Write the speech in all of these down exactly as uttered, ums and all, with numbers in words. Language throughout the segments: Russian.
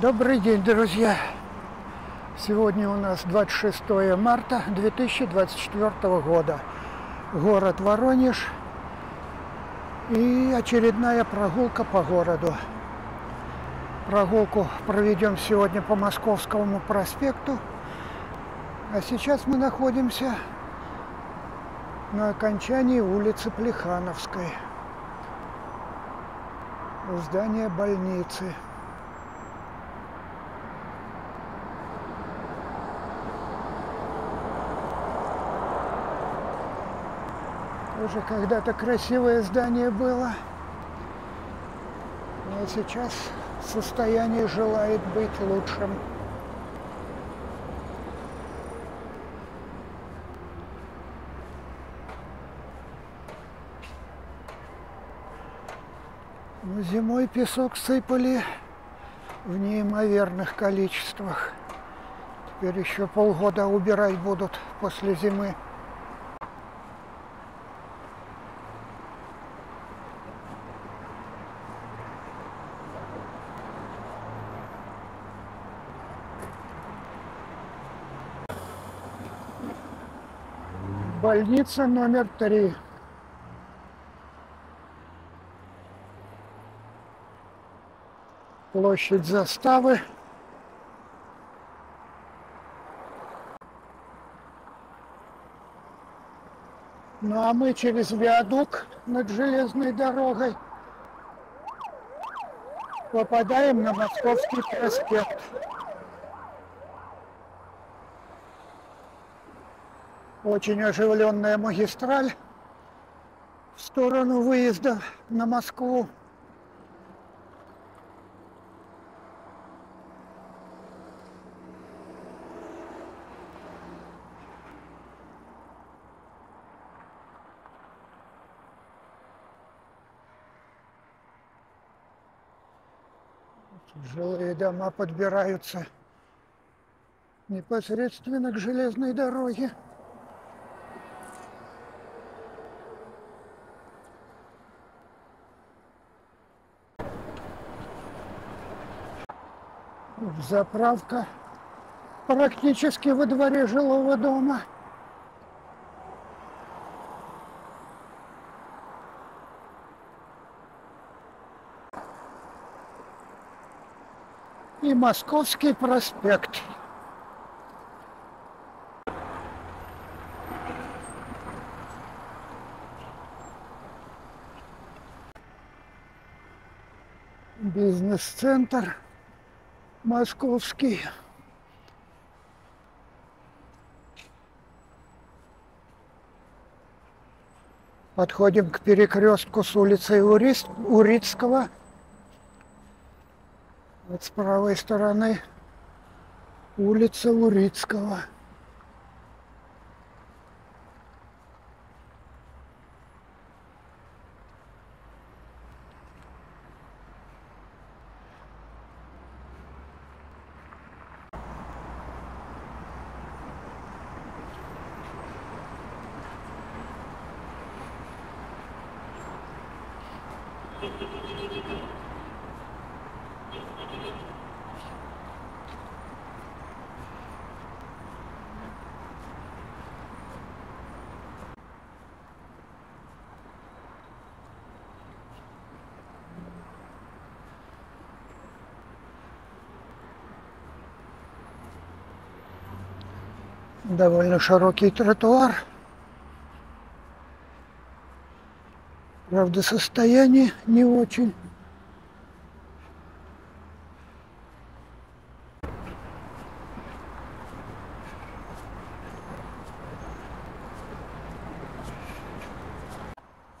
Добрый день, друзья! Сегодня у нас двадцать шестое марта две тысячи двадцать четвёртого года. Город Воронеж и очередная прогулка по городу. Прогулку проведем сегодня по Московскому проспекту. А сейчас мы находимся на окончании улицы Плехановской, у здания больницы. Уже когда-то красивое здание было, но сейчас состояние желает быть лучшим. Но зимой песок сыпали в неимоверных количествах. Теперь еще полгода убирать будут после зимы. Больница номер три. Площадь заставы. Ну а мы через виадук над железной дорогой попадаем на Московский проспект. Очень оживленная магистраль в сторону выезда на Москву. Жилые дома подбираются непосредственно к железной дороге. Заправка практически во дворе жилого дома. И Московский проспект. Бизнес-центр московский. Подходим к перекрестку с улицей Урицкого. Вот с правой стороны улица Урицкого. Довольно широкий тротуар. Правда, состояние не очень.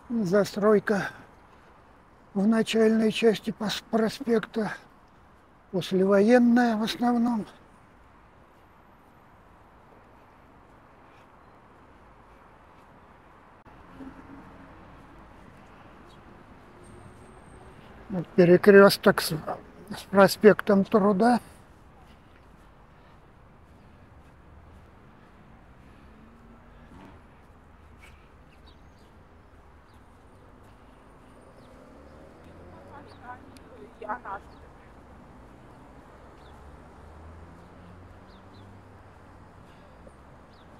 Застройка в начальной части проспекта послевоенная в основном. Перекресток с, с проспектом Труда.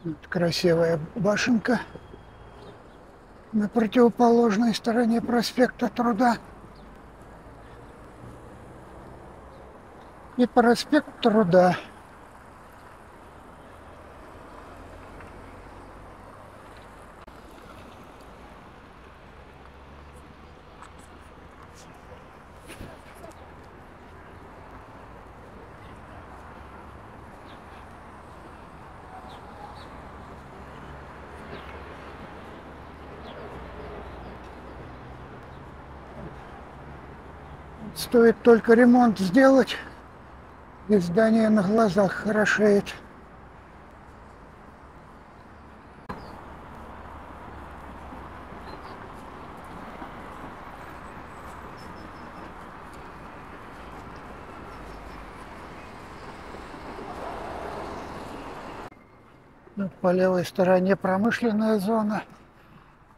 Вот красивая башенка на противоположной стороне проспекта Труда. И проспект Труда. Стоит только ремонт сделать, и здание на глазах хорошеет. По левой стороне промышленная зона,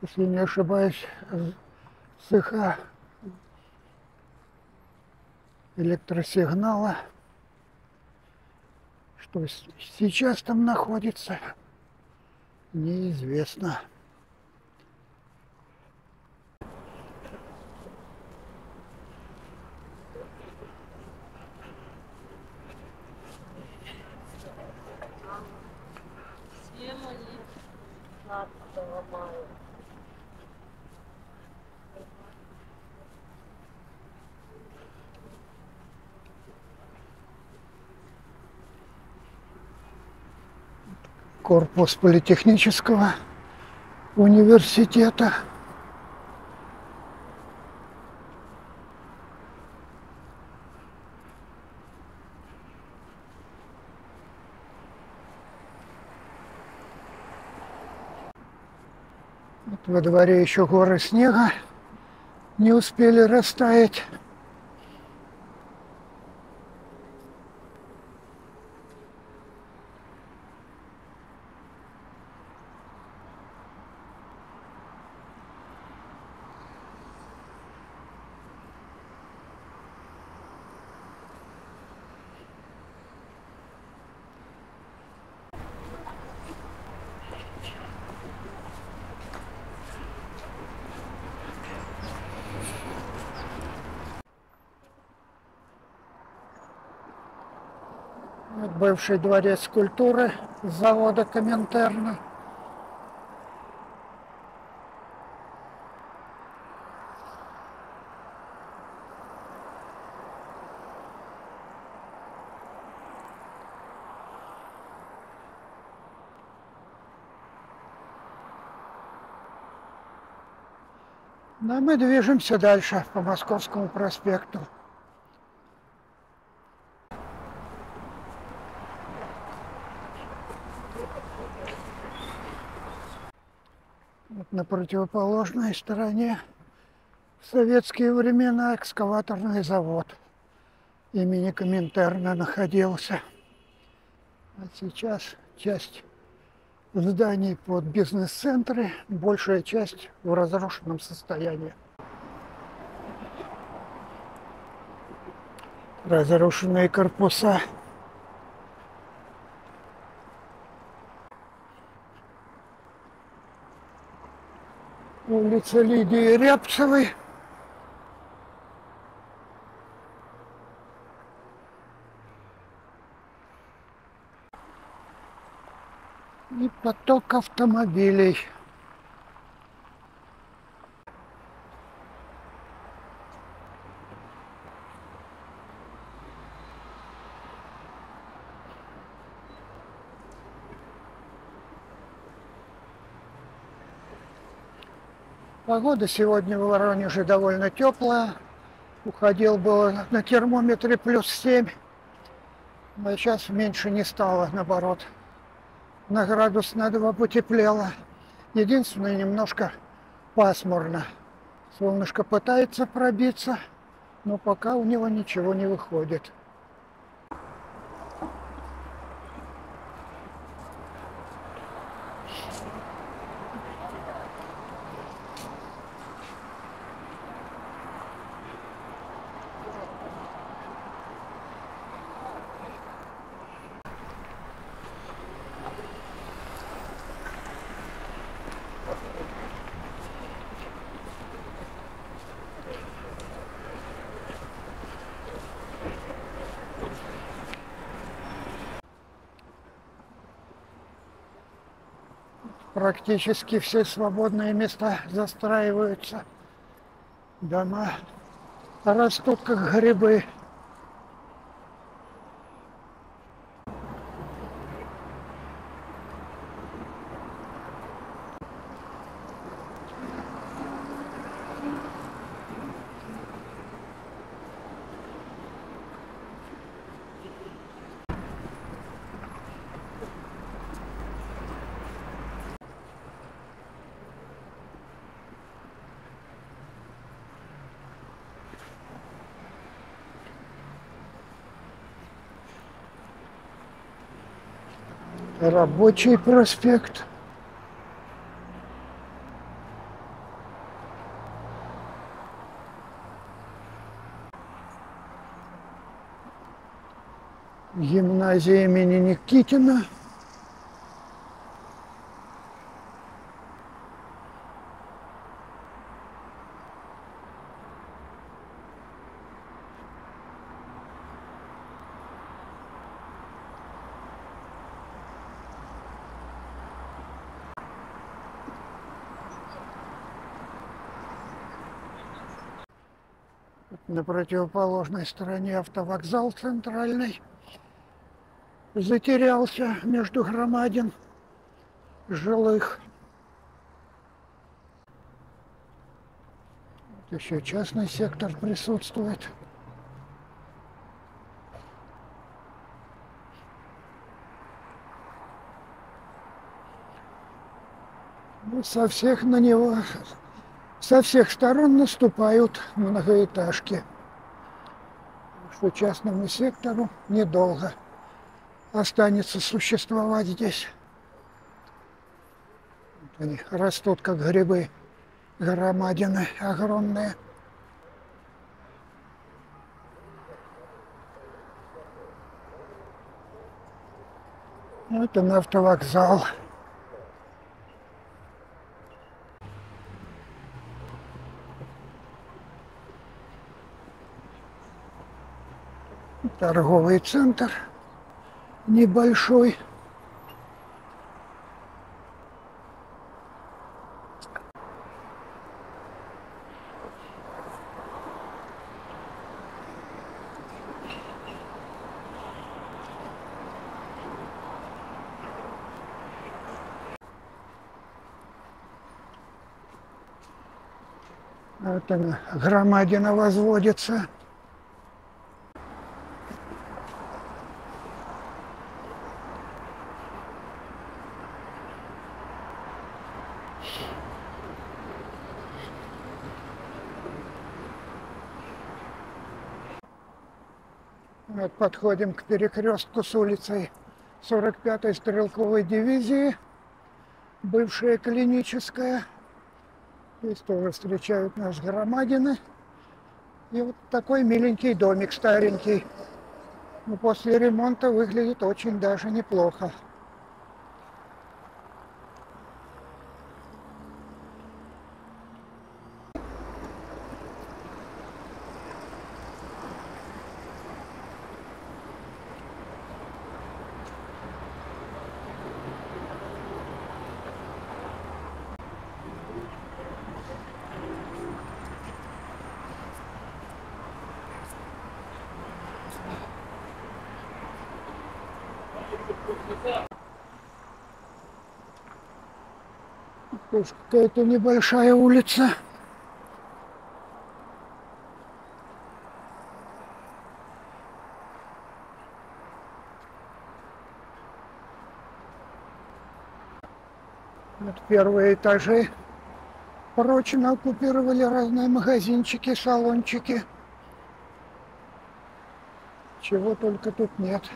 если не ошибаюсь, цеха электросигнала, что сейчас там находится, неизвестно. Корпус политехнического университета. Вот во дворе еще горы снега не успели растаять. Бывший дворец культуры завода Коминтерна. Но мы движемся дальше по Московскому проспекту. На противоположной стороне в советские времена экскаваторный завод имени Коминтерна находился. А сейчас часть зданий под бизнес-центры, большая часть в разрушенном состоянии. Разрушенные корпуса. Улица Лидии Рябцевой. И поток автомобилей. Погода сегодня в Воронеже довольно теплая. Уходил было на термометре плюс семь, но сейчас меньше не стало, наоборот. На градус на два потеплело. Единственное, немножко пасмурно. Солнышко пытается пробиться, но пока у него ничего не выходит. практически все свободные места застраиваются. Дома растут как грибы. Рабочий проспект. Гимназия имени Никитина. На противоположной стороне автовокзал центральный затерялся между громадин жилых. Вот еще частный сектор присутствует. Вот со всех на него... Со всех сторон наступают многоэтажки, что частному сектору недолго останется существовать здесь. Они растут как грибы, громадины огромные. Это на автовокзал. Торговый центр небольшой. Вот она, громадина возводится. Вот подходим к перекрестку с улицей сорок пятой стрелковой дивизии, бывшая клиническая. Здесь тоже встречают нас громадины. И вот такой миленький домик, старенький. Но после ремонта выглядит очень даже неплохо. Какая-то небольшая улица. Вот первые этажи прочно оккупировали разные магазинчики, салончики. Чего только тут нет.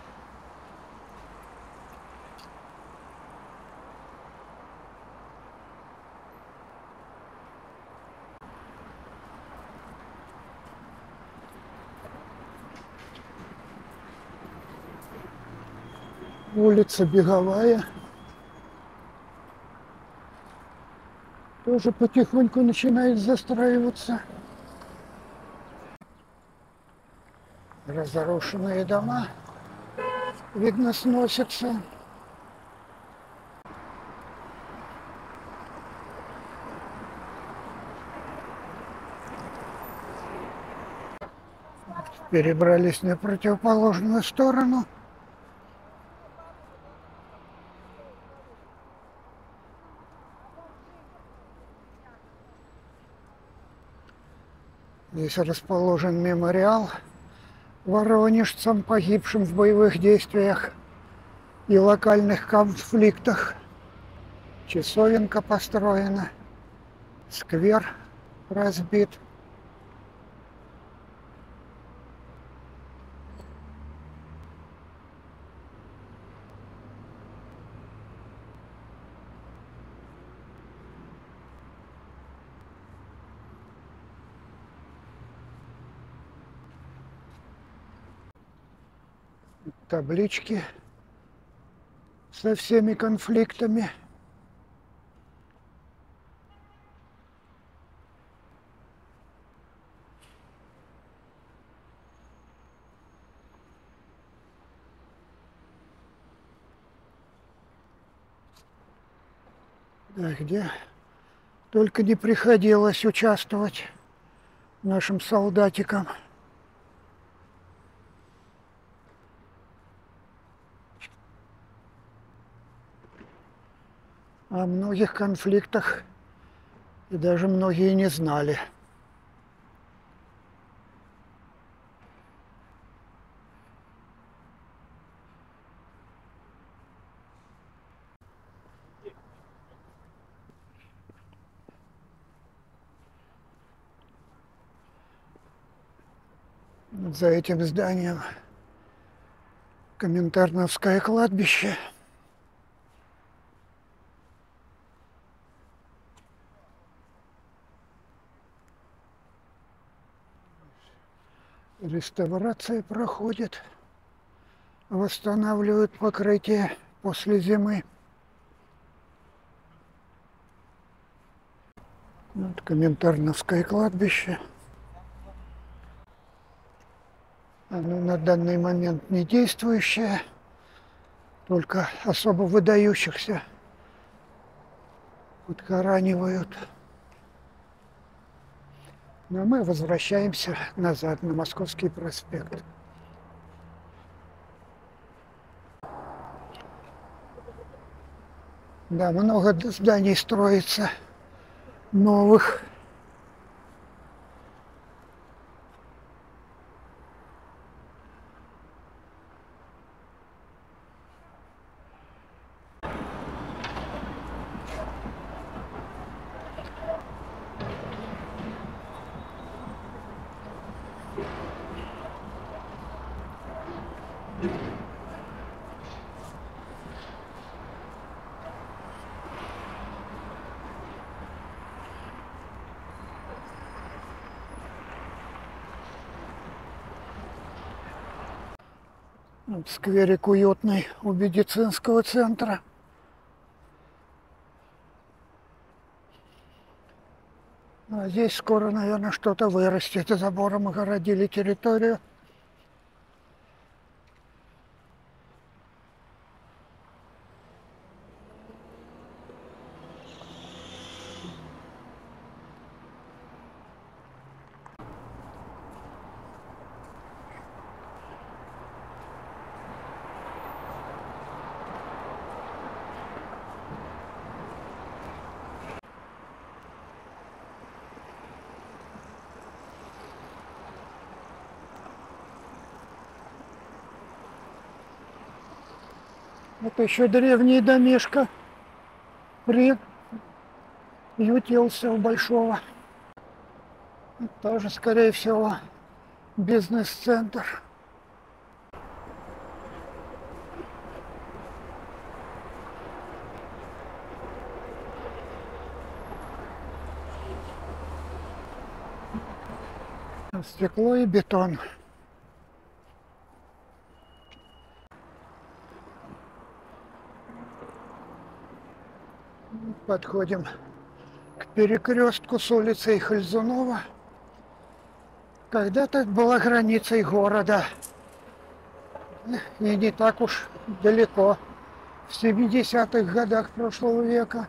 Улица Беговая. Тоже потихоньку начинает застраиваться. Разрушенные дома, видно, сносятся. перебрались на противоположную сторону. Здесь расположен мемориал воронежцам, погибшим в боевых действиях и локальных конфликтах. Часовенка построена, сквер разбит. Таблички со всеми конфликтами. Да, где только не приходилось участвовать нашим солдатикам. О многих конфликтах и даже многие не знали. Вот за этим зданием Коминтерновское кладбище. Реставрация проходит, восстанавливают покрытие после зимы. Вот Коминтерновское кладбище. Оно на данный момент не действующее, только особо выдающихся подкоранивают. Но мы возвращаемся назад на Московский проспект. Да, много зданий строится новых. Скверик уютный у медицинского центра. А здесь скоро, наверное, что-то вырастет. Забором огородили территорию. Это еще древний домишко приютился у большого. Это тоже, скорее всего, бизнес-центр. Стекло и бетон. Подходим к перекрестку с улицей Хальзунова. Когда-то была границей города. И не так уж далеко. В семидесятых годах прошлого века.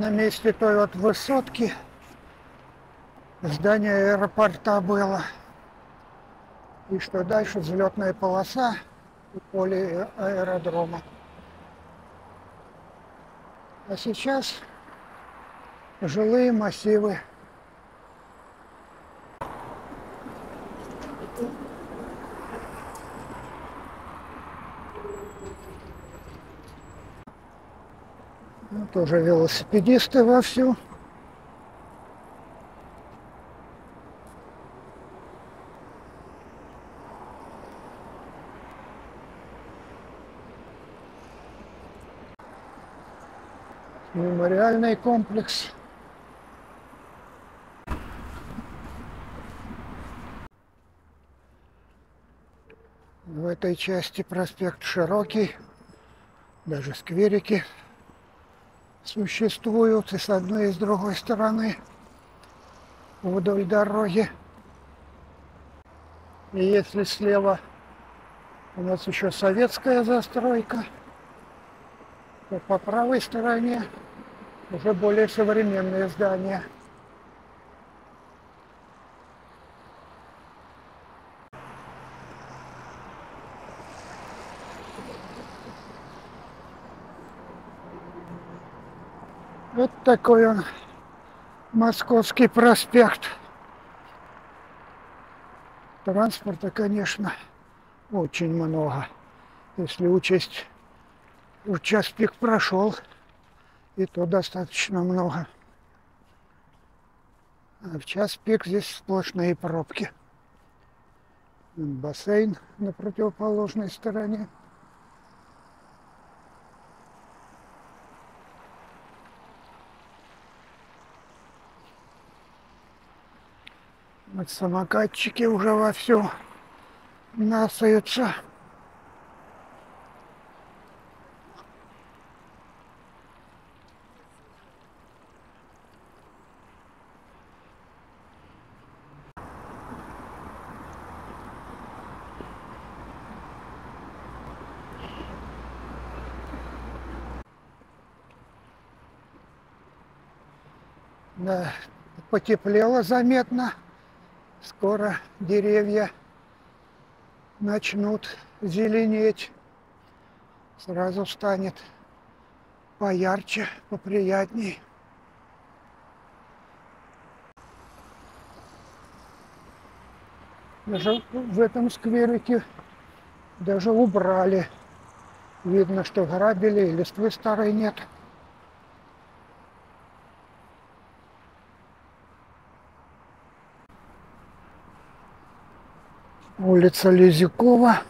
на месте той вот высотки здание аэропорта было. И что дальше? Взлетная полоса и поле аэродрома. А сейчас жилые массивы. Вот уже велосипедисты вовсю. Мемориальный комплекс. В этой части проспект широкий, даже скверики существуют и с одной и с другой стороны вдоль дороги. И если слева у нас еще советская застройка, то по правой стороне уже более современные здания. Вот такой он, Московский проспект. Транспорта, конечно, очень много. Если учесть, уж час пик прошел, и то достаточно много. А в час пик здесь сплошные пробки. Бассейн на противоположной стороне. Вот самокатчики уже вовсю насаются. Да, потеплело заметно. Скоро деревья начнут зеленеть. Сразу станет поярче, поприятней. Даже в этом скверике даже убрали. Видно, что грабили, и листвы старой нет. Улица Лизюкова.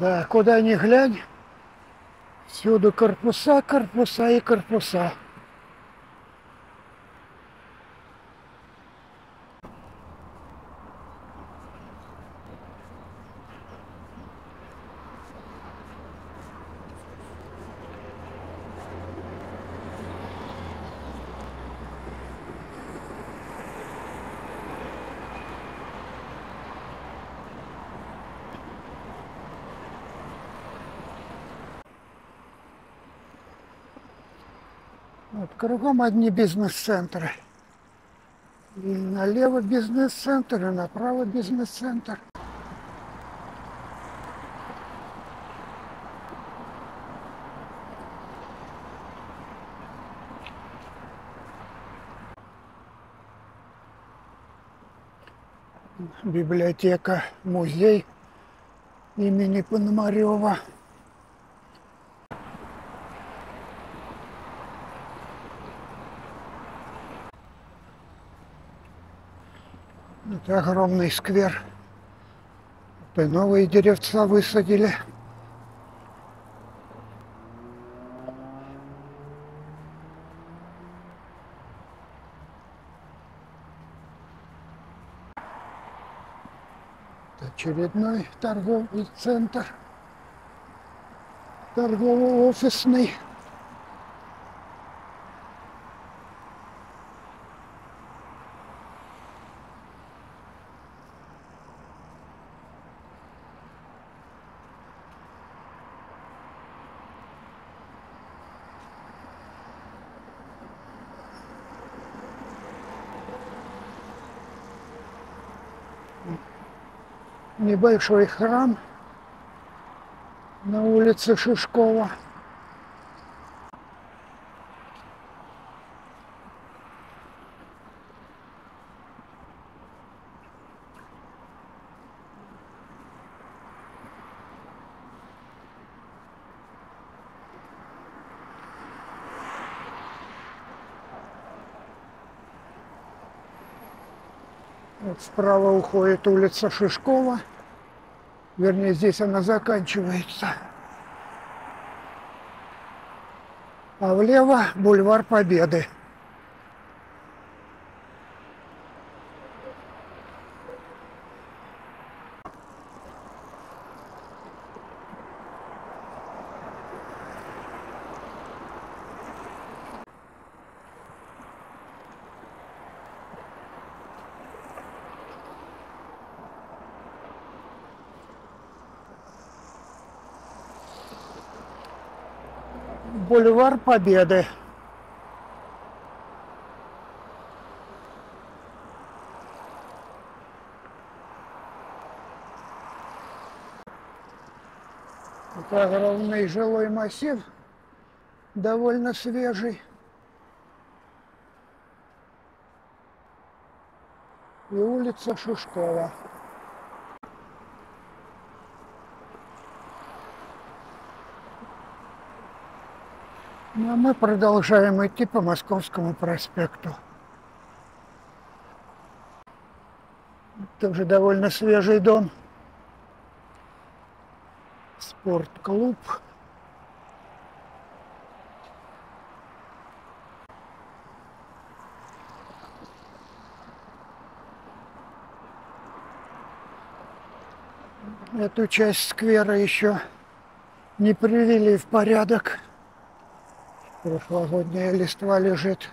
Да, куда ни глянь, всюду корпуса, корпуса и корпуса. Вот, кругом одни бизнес-центры. И налево бизнес-центр, и направо бизнес-центр. Библиотека, музей имени Пономарева. Это огромный сквер. Это новые деревца высадили. очередной торговый центр, торгово-офисный. Небольшой храм на улице Шишкова. Вот справа уходит улица Шишкова. Вернее, здесь она заканчивается. А влево бульвар Победы. Бульвар Победы. Это огромный жилой массив, довольно свежий. И улица Шушкова. Ну, а мы продолжаем идти по Московскому проспекту. Тоже довольно свежий дом. Спортклуб. Эту часть сквера еще не привели в порядок. Прошлогодняя листва лежит.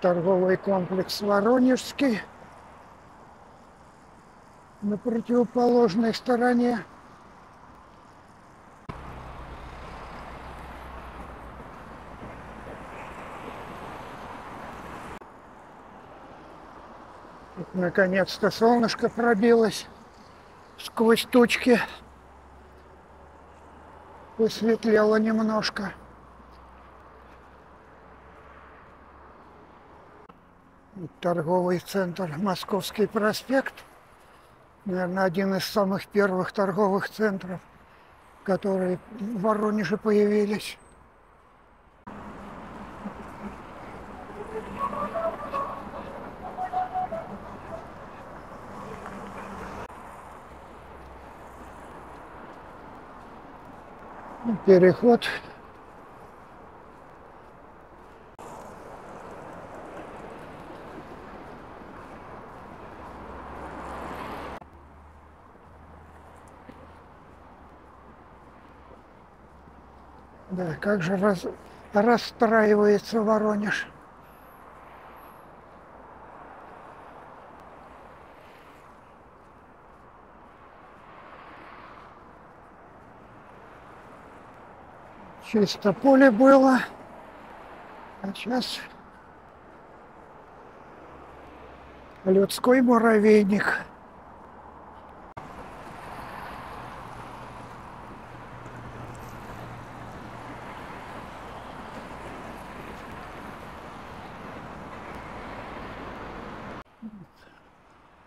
Торговый комплекс Воронежский. На противоположной стороне. Наконец-то солнышко пробилось сквозь тучки. Посветлело немножко. Торговый центр Московский проспект. Наверное, один из самых первых торговых центров, которые в Воронеже появились. Переход. Да, как же раз, расстраивается Воронеж. Чисто поле было, а сейчас людской муравейник.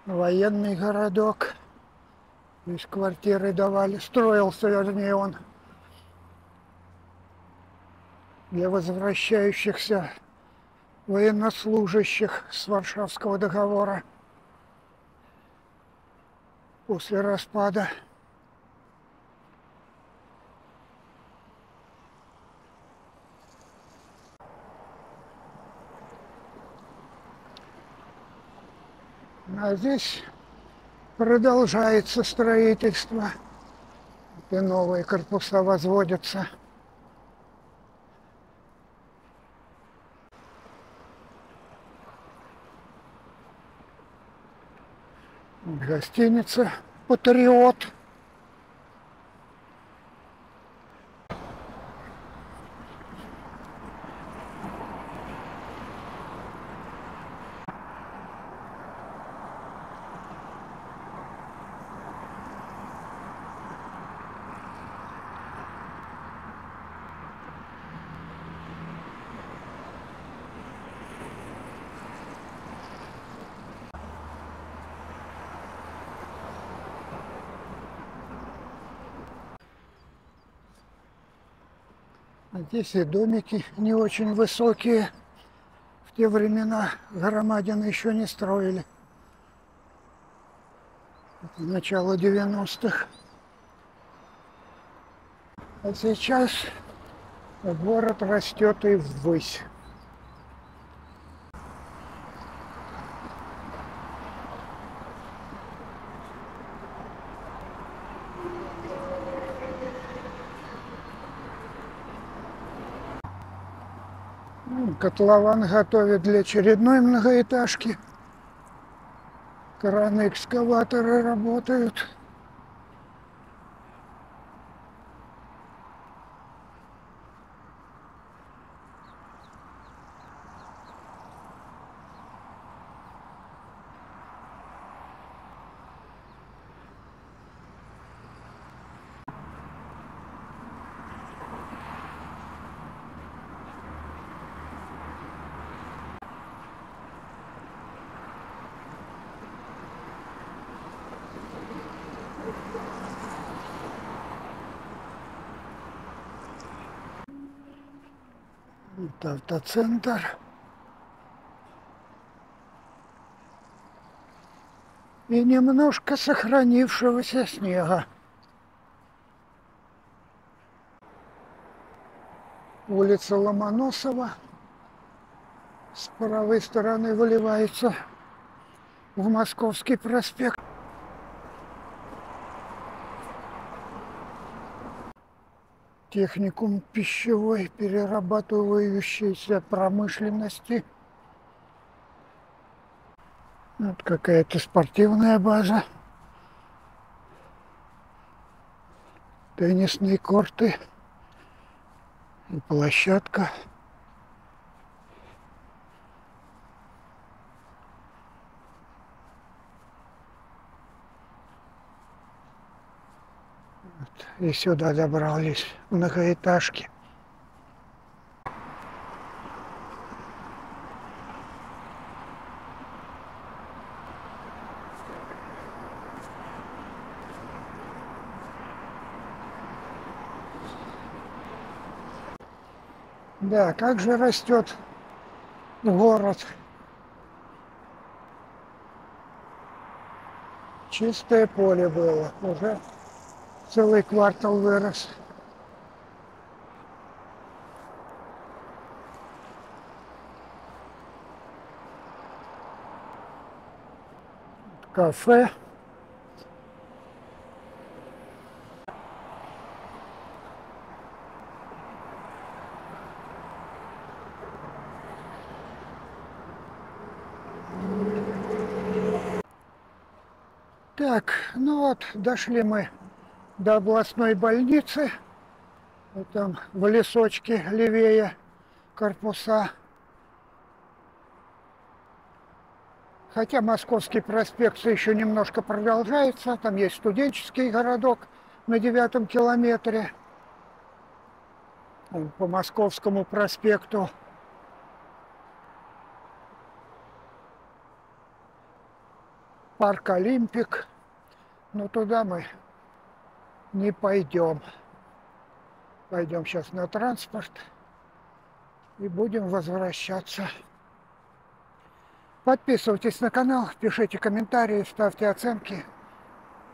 Военный городок. Здесь квартиры давали, строился, вернее, он для возвращающихся военнослужащих с Варшавского договора после распада. А здесь продолжается строительство. И новые корпуса возводятся. Гостиница «Патриот». Здесь и домики не очень высокие. В те времена громадины еще не строили. Это начало девяностых. А сейчас город растет и ввысь. Котлован готовят для очередной многоэтажки. Краны, экскаваторы работают. Это автоцентр. И немножко сохранившегося снега. Улица Ломоносова с правой стороны выливается в Московский проспект. Техникум пищевой перерабатывающейся промышленности. Вот какая-то спортивная база. Теннисные корты. И площадка. И сюда добрались многоэтажки. Да, как же растет город. Чистое поле было уже. Целый квартал вырос. Кафе. Так, ну вот, дошли мы до областной больницы, там в лесочке левее корпуса. Хотя Московский проспект еще немножко продолжается, там есть студенческий городок на девятом километре. По Московскому проспекту. Парк Олимпик, но туда мы не пойдем. Пойдем сейчас на транспорт и будем возвращаться. Подписывайтесь на канал, пишите комментарии, ставьте оценки.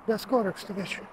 До скорых встреч!